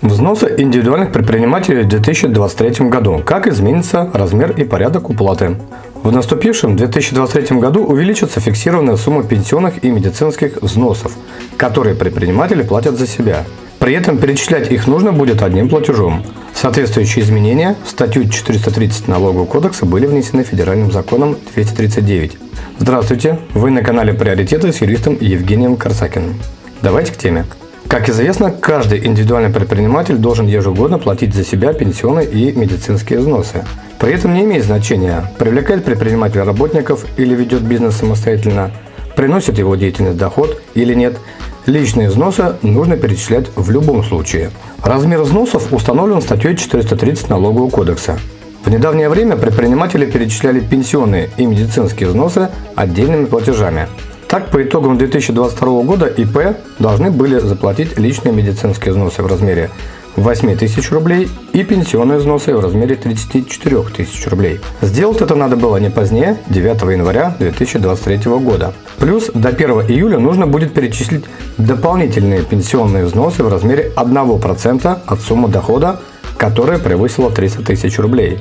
Взносы индивидуальных предпринимателей в 2023 году. Как изменится размер и порядок уплаты? В наступившем 2023 году увеличится фиксированная сумма пенсионных и медицинских взносов, которые предприниматели платят за себя. При этом перечислять их нужно будет одним платежом. Соответствующие изменения в статью 430 Налогового кодекса были внесены Федеральным законом 239. Здравствуйте, вы на канале «Приоритеты» с юристом Евгением Карсакиным. Давайте к теме. Как известно, каждый индивидуальный предприниматель должен ежегодно платить за себя пенсионные и медицинские взносы. При этом не имеет значения, привлекает предприниматель работников или ведет бизнес самостоятельно, приносит его деятельность доход или нет, личные взносы нужно перечислять в любом случае. Размер взносов установлен статьей 430 Налогового кодекса. В недавнее время предприниматели перечисляли пенсионные и медицинские взносы отдельными платежами. Так, по итогам 2022 года ИП должны были заплатить личные медицинские взносы в размере 8 тысяч рублей и пенсионные взносы в размере 34 тысяч рублей. Сделать это надо было не позднее 9 января 2023 года. Плюс до 1 июля нужно будет перечислить дополнительные пенсионные взносы в размере 1% от суммы дохода, которая превысила 300 тысяч рублей.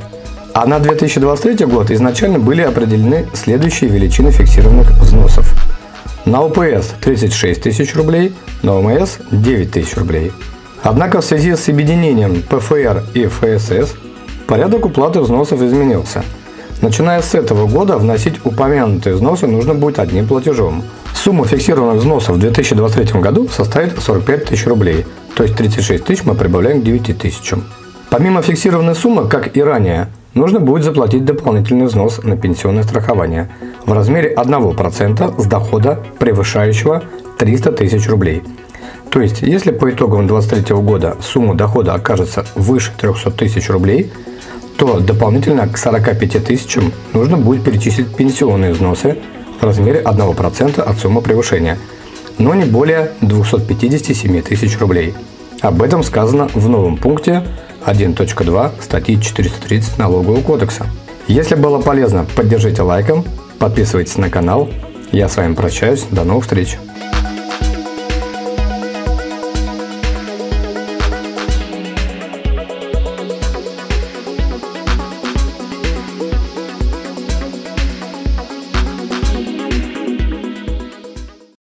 А на 2023 год изначально были определены следующие величины фиксированных взносов. На ОПС 36 тысяч рублей, на ОМС 9 тысяч рублей. Однако в связи с объединением ПФР и ФСС порядок уплаты взносов изменился. Начиная с этого года вносить упомянутые взносы нужно будет одним платежом. Сумма фиксированных взносов в 2023 году составит 45 тысяч рублей, то есть 36 тысяч мы прибавляем к 9 тысячам. Помимо фиксированной суммы, как и ранее, нужно будет заплатить дополнительный взнос на пенсионное страхование в размере 1% с дохода, превышающего 300 тысяч рублей. То есть, если по итогам 2023 года сумма дохода окажется выше 300 тысяч рублей, то дополнительно к 45 тысячам нужно будет перечислить пенсионные взносы в размере 1% от суммы превышения, но не более 257 тысяч рублей. Об этом сказано в новом пункте 1.2 статьи 430 Налогового кодекса. Если было полезно, поддержите лайком, подписывайтесь на канал. Я с вами прощаюсь, до новых встреч!